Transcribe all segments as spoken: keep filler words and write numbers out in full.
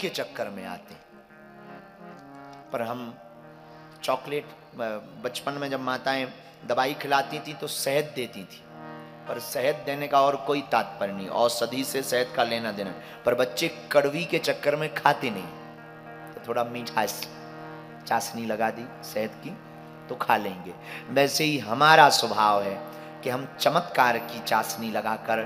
के चक्कर में आते। पर हम चॉकलेट, बचपन में जब माताएं दवाई खिलाती थी तो शहद देती थी, पर शहद देने का और कोई तात्पर्य नहीं, औषधि से शहद का लेना देना, पर बच्चे कड़वी के चक्कर में खाते नहीं, तो थोड़ा मीठास चाशनी लगा दी शहद की तो खा लेंगे। वैसे ही हमारा स्वभाव है कि हम चमत्कार की चाशनी लगाकर,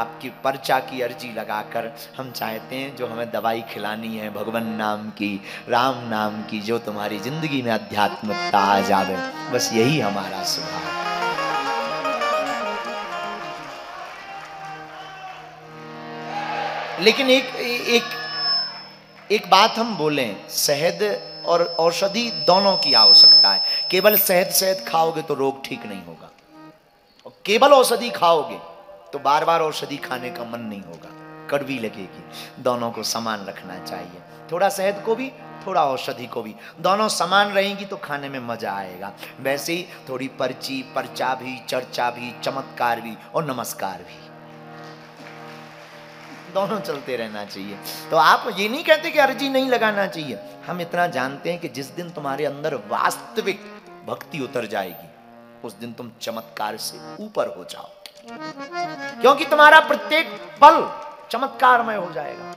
आपकी पर्चा की अर्जी लगाकर हम चाहते हैं जो हमें दवाई खिलानी है भगवान नाम की, राम नाम की, जो तुम्हारी जिंदगी में आध्यात्मिकता आ जावे, बस यही हमारा स्वभाव है। लेकिन एक एक एक बात हम बोलें, शहद और औषधि दोनों की आवश्यकता है। केवल शहद शहद खाओगे तो रोग ठीक नहीं होगा, और केवल औषधि खाओगे तो बार बार औषधि खाने का मन नहीं होगा, कड़वी लगेगी। दोनों को समान रखना चाहिए, थोड़ा शहद को भी, थोड़ा औषधि को भी। दोनों समान रहेंगी तो खाने में मजा आएगा। वैसे ही थोड़ी पर्ची, पर्चा भी, चर्चा भी, चमत्कार भी और नमस्कार भी, दोनों चलते रहना चाहिए। तो आप ये नहीं कहते कि अर्जी नहीं लगाना चाहिए, हम इतना जानते हैं कि जिस दिन तुम्हारे अंदर वास्तविक भक्ति उतर जाएगी उस दिन तुम चमत्कार से ऊपर हो जाओ, क्योंकि तुम्हारा प्रत्येक बल चमत्कारमय हो जाएगा।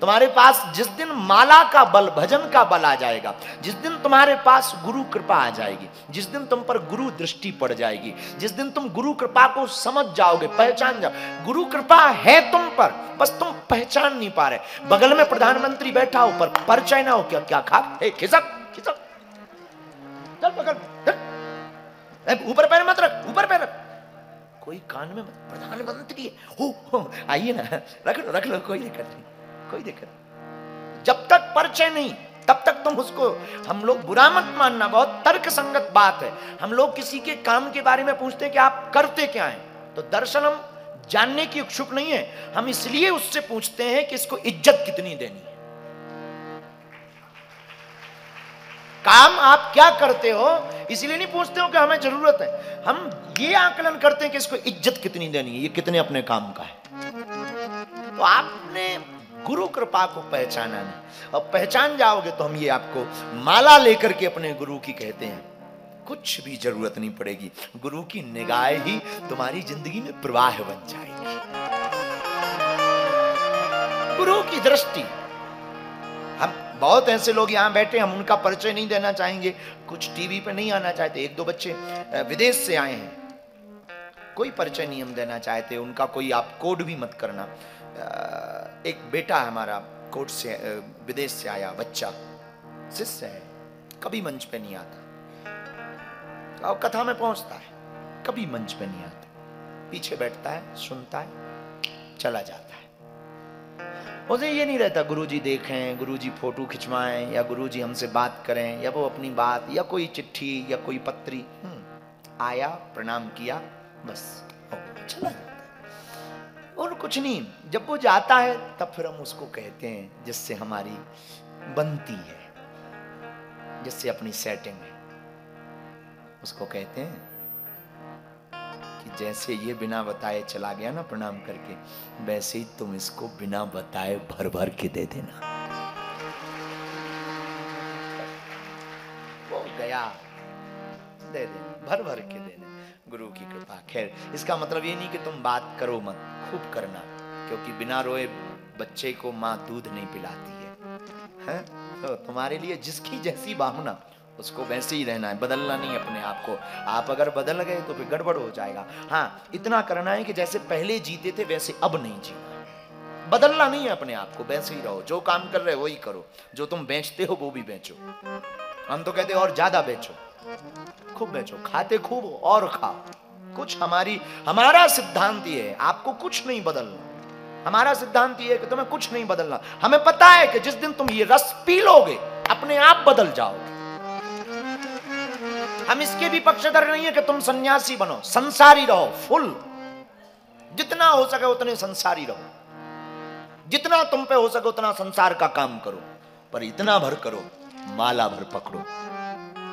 तुम्हारे पास जिस दिन माला का बल, भजन का बल आ जाएगा, जिस दिन तुम्हारे पास गुरु कृपा आ जाएगी, जिस दिन तुम पर गुरु दृष्टि पड़ जाएगी, जिस दिन तुम गुरु कृपा को समझ जाओगे, पहचान जाओ, गुरु कृपा है तुम पर, बस तुम पहचान नहीं पा रहे। बगल में प्रधानमंत्री बैठा हो पर परिचय ना हो, क्या क्या खा, खिसक खिसक, चल पकड़, ऊपर पैर मत रख, ऊपर पैर रख, कोई कान में मत, प्रधानमंत्री है, आइए ना, रख लो रख लो, कोई दिक्कत नहीं, कोई दिक्कत। जब तक परिचय नहीं तब तक तुम उसको, हम लोग बुरा मत मानना, बहुत तर्क संगत बात है, हम लोग किसी के काम के बारे में पूछते हैं कि आप करते क्या हैं, तो दरअसल हम जानने की इच्छुक नहीं है, हम इसलिए उससे पूछते हैं कि इसको इज्जत कितनी देनी है। काम आप क्या करते हो इसलिए नहीं पूछते हो कि हमें जरूरत है, हम ये आकलन करते हैं कि इसको इज्जत कितनी देनी है, ये कितने अपने काम का है। तो आपने गुरु कृपा को पहचाना नहीं, और पहचान जाओगे तो हम ये आपको माला लेकर के अपने गुरु की कहते हैं, कुछ भी जरूरत नहीं पड़ेगी, गुरु की निगाह ही तुम्हारी जिंदगी में प्रवाह बन जाएगी, गुरु की दृष्टि। हम बहुत ऐसे लोग यहां बैठे, हम उनका परिचय नहीं देना चाहेंगे, कुछ टीवी पे नहीं आना चाहते, एक दो बच्चे विदेश से आए हैं, कोई परिचय नहीं हम देना चाहते, उनका कोई आप कोड भी मत करना। एक बेटा हमारा कोर्ट से, विदेश से आया बच्चा, शिष्य है, कभी मंच पे नहीं आता, और कथा में पहुंचता है, कभी मंच पे नहीं आता, पीछे बैठता है, सुनता है, चला जाता है। उसे ये नहीं रहता गुरुजी देखें, गुरुजी फोटो खिंचवाएं, या गुरुजी हमसे बात करें, या वो अपनी बात, या कोई चिट्ठी, या कोई पत्री, आया, प्रणाम किया, बस चला। और कुछ नहीं, जब वो जाता है तब फिर हम उसको कहते हैं जिससे हमारी बनती है, जिससे अपनी सेटिंग है, उसको कहते हैं कि जैसे ये बिना बताए चला गया ना प्रणाम करके, वैसे ही तुम इसको बिना बताए भर भर के दे देना। वो गया, दे दे, भर भर के दे दे, गुरु की कृपा। खैर, इसका मतलब ये नहीं कि तुम बात करो मत, खूब करना, क्योंकि बिना रोए बच्चे को माँ दूध नहीं पिलाती है, है? तो तुम्हारे लिए जिसकी जैसी भावना, उसको वैसे ही रहना है, बदलना नहीं अपने आप को। आप अगर बदल गए तो फिर गड़बड़ हो जाएगा। हाँ, इतना करना है कि जैसे पहले जीते थे वैसे अब नहीं जीना, बदलना नहीं है अपने आप को, वैसे ही रहो, जो काम कर रहे हो वही करो, जो तुम बेचते हो वो भी बेचो, हम तो कहते और ज्यादा बेचो, खूब बेचो, खाते खूब और खाओ कुछ। हमारी हमारा सिद्धांत ये है, आपको कुछ नहीं बदलना, हमारा सिद्धांत ये है कि तुम्हें कुछ नहीं बदलना, हमें पता है कि जिस दिन तुम ये रस पी लोगे अपने आप बदल जाओगे। हम इसके भी पक्षधर नहीं है कि तुम सन्यासी बनो, संसारी रहो, फुल, जितना हो सके उतने संसारी रहो, जितना तुम पे हो सके उतना संसार का काम करो, पर इतना भर करो, माला भर पकड़ो।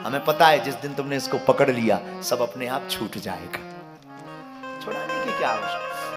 हमें पता है जिस दिन तुमने इसको पकड़ लिया सब अपने आप छूट जाएगा, छुड़ाने की क्या आवश्यकता।